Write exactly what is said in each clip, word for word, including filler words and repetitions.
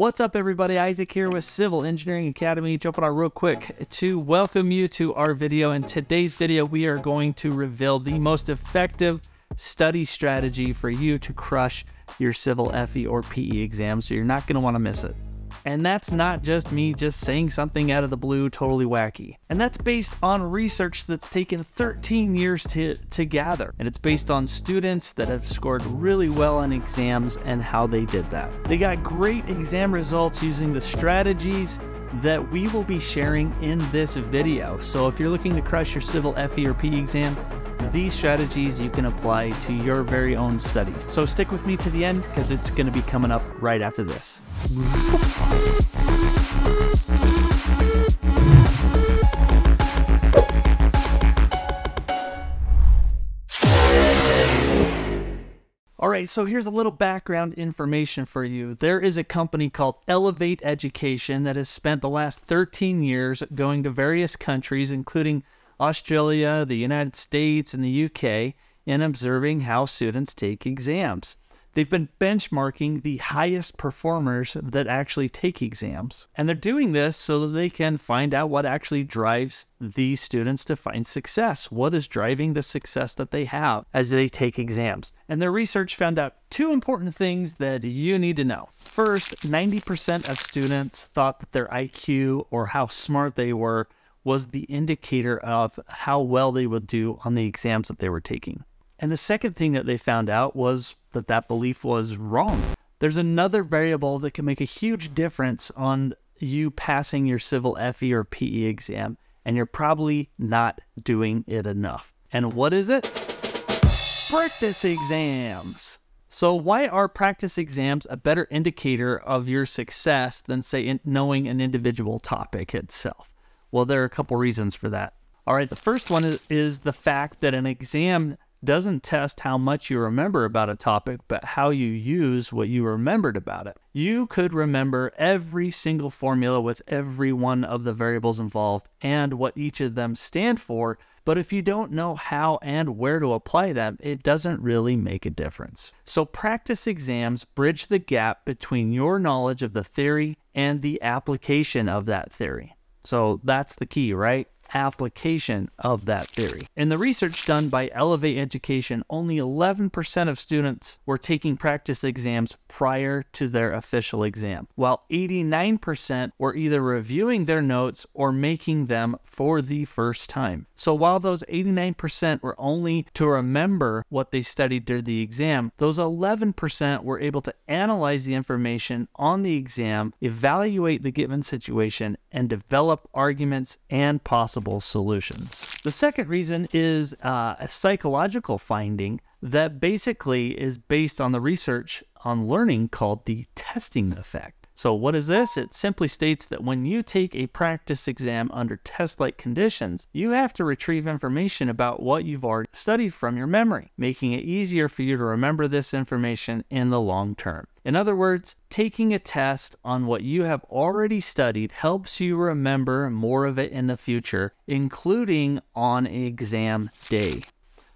What's up, everybody? Isaac here with Civil Engineering Academy, jumping on real quick to welcome you to our video. In today's video, we are going to reveal the most effective study strategy for you to crush your Civil F E or P E exam, so you're not going to want to miss it. And that's not just me just saying something out of the blue, totally wacky. And that's based on research that's taken thirteen years to, to gather. And it's based on students that have scored really well on exams and how they did that. They got great exam results using the strategies that we will be sharing in this video. So if you're looking to crush your Civil F E or P E exam, these strategies you can apply to your very own studies. So stick with me to the end because it's going to be coming up right after this. All right, so here's a little background information for you. There is a company called Elevate Education that has spent the last thirteen years going to various countries, including Australia, the United States, and the U K, in observing how students take exams. They've been benchmarking the highest performers that actually take exams. And they're doing this so that they can find out what actually drives these students to find success. What is driving the success that they have as they take exams? And their research found out two important things that you need to know. First, ninety percent of students thought that their I Q or how smart they were was the indicator of how well they would do on the exams that they were taking. And the second thing that they found out was that that belief was wrong. There's another variable that can make a huge difference on you passing your Civil F E or P E exam, and you're probably not doing it enough. And what is it? Practice exams. So why are practice exams a better indicator of your success than, say, knowing an individual topic itself? Well, there are a couple reasons for that. All right, the first one is, is the fact that an exam doesn't test how much you remember about a topic, but how you use what you remembered about it. You could remember every single formula with every one of the variables involved and what each of them stand for, but if you don't know how and where to apply them, it doesn't really make a difference. So practice exams bridge the gap between your knowledge of the theory and the application of that theory. So that's the key, right? Application of that theory. In the research done by Elevate Education, only eleven percent of students were taking practice exams prior to their official exam, while eighty-nine percent were either reviewing their notes or making them for the first time. So while those eighty-nine percent were only to remember what they studied during the exam, those eleven percent were able to analyze the information on the exam, evaluate the given situation, and develop arguments and possible solutions. The second reason is uh, a psychological finding that basically is based on the research on learning called the testing effect. So what is this? It simply states that when you take a practice exam under test-like conditions, you have to retrieve information about what you've already studied from your memory, making it easier for you to remember this information in the long term. In other words, taking a test on what you have already studied helps you remember more of it in the future, including on exam day.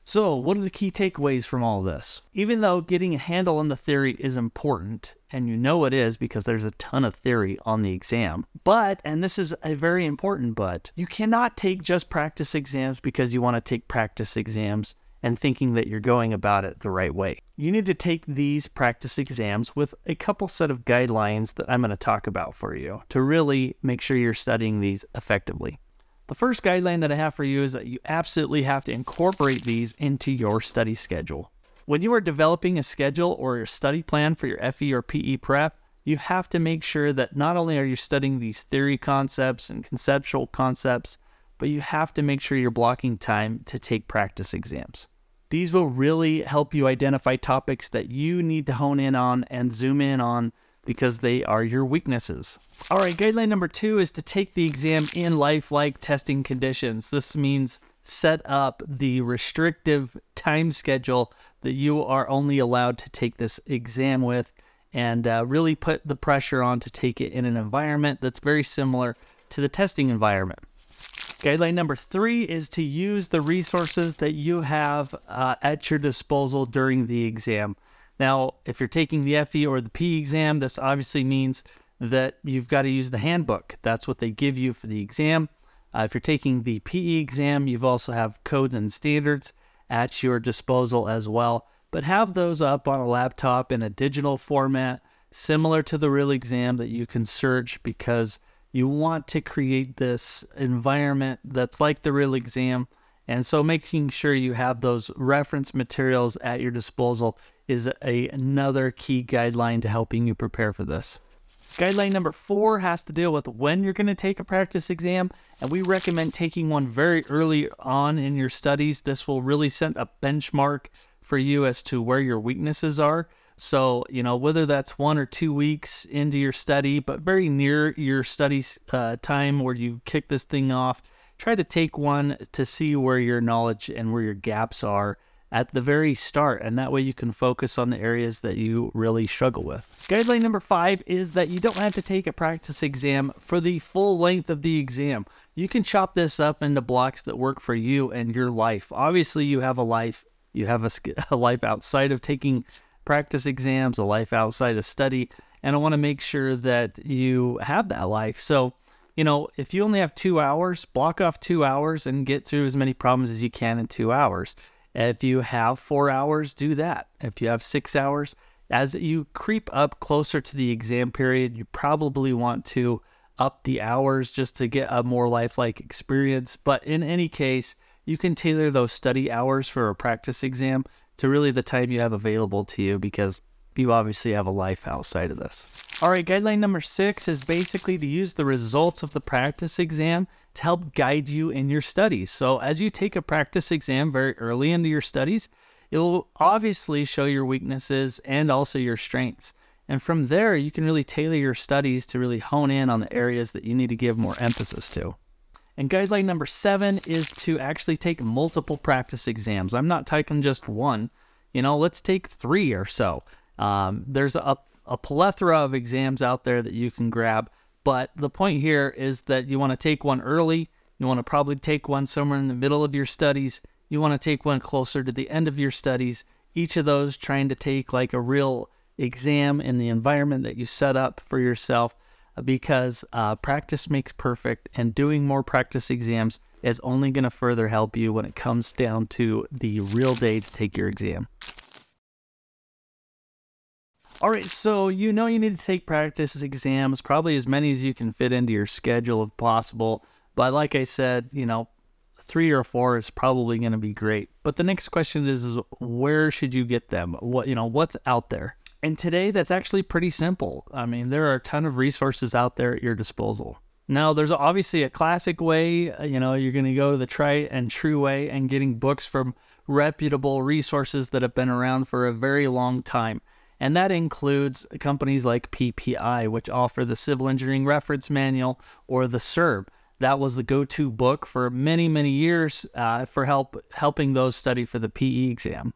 So what are the key takeaways from all this? Even though getting a handle on the theory is important, and you know it is because there's a ton of theory on the exam, but, and this is a very important but, you cannot take just practice exams because you want to take practice exams and thinking that you're going about it the right way. You need to take these practice exams with a couple set of guidelines that I'm going to talk about for you to really make sure you're studying these effectively. The first guideline that I have for you is that you absolutely have to incorporate these into your study schedule. When you are developing a schedule or your study plan for your F E or P E prep, you have to make sure that not only are you studying these theory concepts and conceptual concepts, but you have to make sure you're blocking time to take practice exams. These will really help you identify topics that you need to hone in on and zoom in on, because they are your weaknesses. All right, guideline number two is to take the exam in lifelike testing conditions. This means set up the restrictive time schedule that you are only allowed to take this exam with, and uh, really put the pressure on to take it in an environment that's very similar to the testing environment. Guideline number three is to use the resources that you have uh, at your disposal during the exam. Now, if you're taking the F E or the P E exam, this obviously means that you've got to use the handbook. That's what they give you for the exam. Uh, if you're taking the P E exam, you've also have codes and standards at your disposal as well, but have those up on a laptop in a digital format, similar to the real exam, that you can search, because you want to create this environment that's like the real exam. And so making sure you have those reference materials at your disposal is a, another key guideline to helping you prepare for this. Guideline number four has to deal with when you're going to take a practice exam, and we recommend taking one very early on in your studies. This will really set a benchmark for you as to where your weaknesses are. So, you know, whether that's one or two weeks into your study, but very near your study uh, time where you kick this thing off, try to take one to see where your knowledge and where your gaps are at the very start, and that way you can focus on the areas that you really struggle with. Guideline number five is that you don't have to take a practice exam for the full length of the exam. You can chop this up into blocks that work for you and your life. Obviously, you have a life, you have a, a life outside of taking practice exams, a life outside of study, and I want to make sure that you have that life. So, you know, if you only have two hours, block off two hours and get through as many problems as you can in two hours. If you have four hours, do that. If you have six hours, as you creep up closer to the exam period, you probably want to up the hours just to get a more lifelike experience. But in any case, you can tailor those study hours for a practice exam to really the time you have available to you, because you obviously have a life outside of this. All right, guideline number six is basically to use the results of the practice exam to help guide you in your studies. So as you take a practice exam very early into your studies, it will obviously show your weaknesses and also your strengths. And from there, you can really tailor your studies to really hone in on the areas that you need to give more emphasis to. And guideline number seven is to actually take multiple practice exams. I'm not taking just one, you know, let's take three or so. Um, there's a, a plethora of exams out there that you can grab, but the point here is that you want to take one early. You want to probably take one somewhere in the middle of your studies. You want to take one closer to the end of your studies. Each of those trying to take like a real exam in the environment that you set up for yourself, because uh, practice makes perfect, and doing more practice exams is only going to further help you when it comes down to the real day to take your exam. All right, so you know you need to take practice exams, probably as many as you can fit into your schedule if possible. But like I said, you know, three or four is probably going to be great. But the next question is, is where should you get them? What, you know, what's out there? And today, that's actually pretty simple. I mean, there are a ton of resources out there at your disposal. Now, there's obviously a classic way, you know, you're going to go the tried and true way and getting books from reputable resources that have been around for a very long time. And that includes companies like P P I, which offer the Civil Engineering Reference Manual or the C E R B. That was the go-to book for many, many years uh, for help helping those study for the P E exam.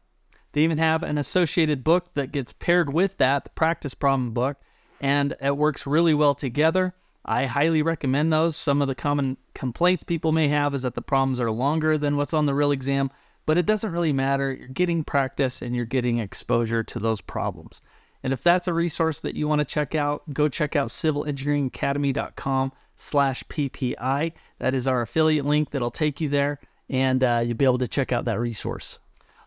They even have an associated book that gets paired with that, the Practice Problem Book, and it works really well together. I highly recommend those. Some of the common complaints people may have is that the problems are longer than what's on the real exam. But it doesn't really matter. You're getting practice and you're getting exposure to those problems. And if that's a resource that you want to check out, go check out civil engineering academy dot com slash P P I. That is our affiliate link that'll take you there, and uh, you'll be able to check out that resource.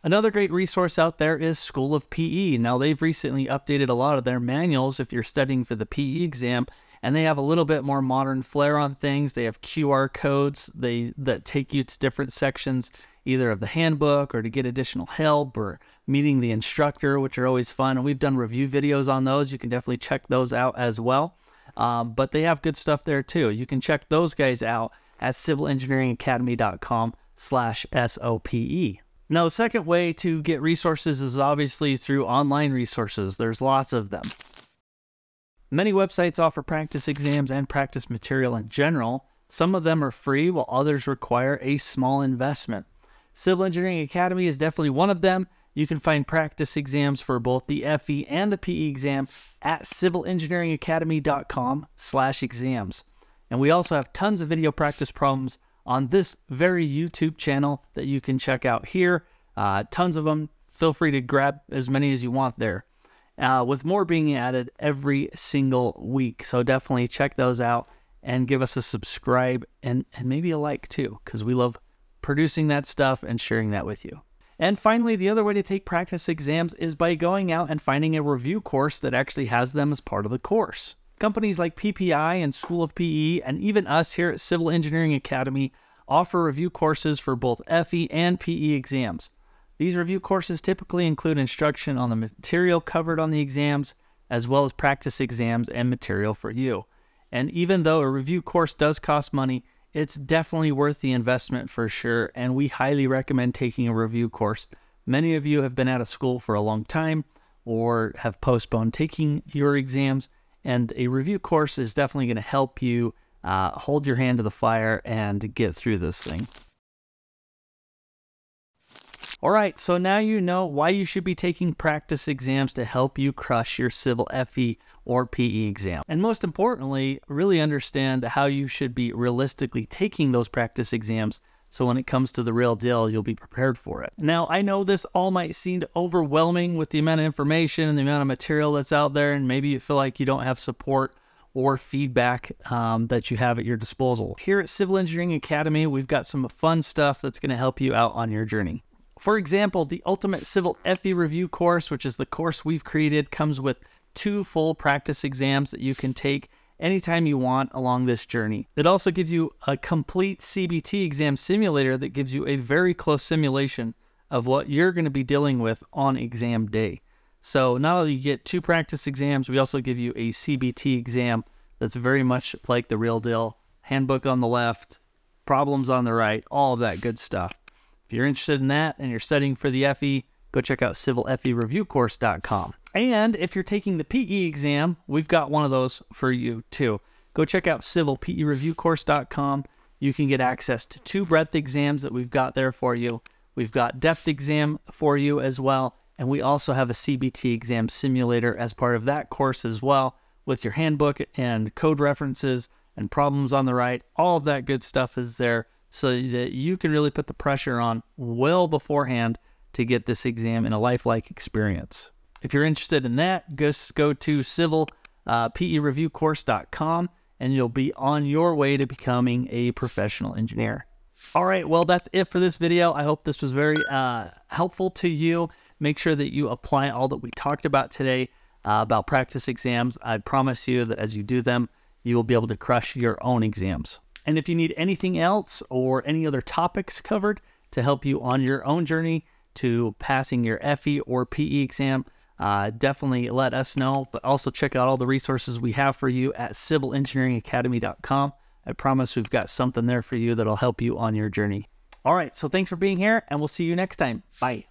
Another great resource out there is School of P E. Now, they've recently updated a lot of their manuals if you're studying for the P E exam, and they have a little bit more modern flair on things. They have Q R codes they, that take you to different sections, either of the handbook or to get additional help or meeting the instructor, which are always fun. And we've done review videos on those. You can definitely check those out as well. Um, but they have good stuff there too. You can check those guys out at civil engineering academy dot com slash S O P E. Now, the second way to get resources is obviously through online resources. There's lots of them. Many websites offer practice exams and practice material in general. Some of them are free, while others require a small investment. Civil Engineering Academy is definitely one of them. You can find practice exams for both the F E and the P E exam at civil engineering academy dot com slash exams. And we also have tons of video practice problems on this very YouTube channel that you can check out here. Uh, tons of them. Feel free to grab as many as you want there. uh, with more being added every single week. So definitely check those out and give us a subscribe and, and maybe a like too, because we love producing that stuff and sharing that with you. And finally, the other way to take practice exams is by going out and finding a review course that actually has them as part of the course. Companies like P P I and School of P E, and even us here at Civil Engineering Academy, offer review courses for both F E and P E exams. These review courses typically include instruction on the material covered on the exams, as well as practice exams and material for you. And even though a review course does cost money, it's definitely worth the investment for sure, and we highly recommend taking a review course. Many of you have been out of school for a long time or have postponed taking your exams, and a review course is definitely going to help you uh, hold your hand to the fire and get through this thing. All right, so now you know why you should be taking practice exams to help you crush your Civil F E or P E exam. And most importantly, really understand how you should be realistically taking those practice exams, so when it comes to the real deal, you'll be prepared for it. Now, I know this all might seem overwhelming with the amount of information and the amount of material that's out there, and maybe you feel like you don't have support or feedback um, that you have at your disposal. Here at Civil Engineering Academy, we've got some fun stuff that's gonna help you out on your journey. For example, the Ultimate Civil F E Review course, which is the course we've created, comes with two full practice exams that you can take anytime you want along this journey. It also gives you a complete C B T exam simulator that gives you a very close simulation of what you're going to be dealing with on exam day. So not only do you get two practice exams, we also give you a C B T exam that's very much like the real deal. Handbook on the left, problems on the right, all of that good stuff. If you're interested in that and you're studying for the F E, go check out civil F E review course dot com. And if you're taking the P E exam, we've got one of those for you too. Go check out civil P E review course dot com. You can get access to two breadth exams that we've got there for you. We've got depth exam for you as well. And we also have a C B T exam simulator as part of that course as well, with your handbook and code references and problems on the right. All of that good stuff is there, so that you can really put the pressure on well beforehand to get this exam in a lifelike experience. If you're interested in that, just go to civil P E review course dot com and you'll be on your way to becoming a professional engineer. All right, well, that's it for this video. I hope this was very uh, helpful to you. Make sure that you apply all that we talked about today uh, about practice exams. I promise you that as you do them, you will be able to crush your own exams. And if you need anything else or any other topics covered to help you on your own journey to passing your F E or P E exam, uh, definitely let us know. But also check out all the resources we have for you at civil engineering academy dot com. I promise we've got something there for you that'll help you on your journey. All right, so thanks for being here, and we'll see you next time. Bye.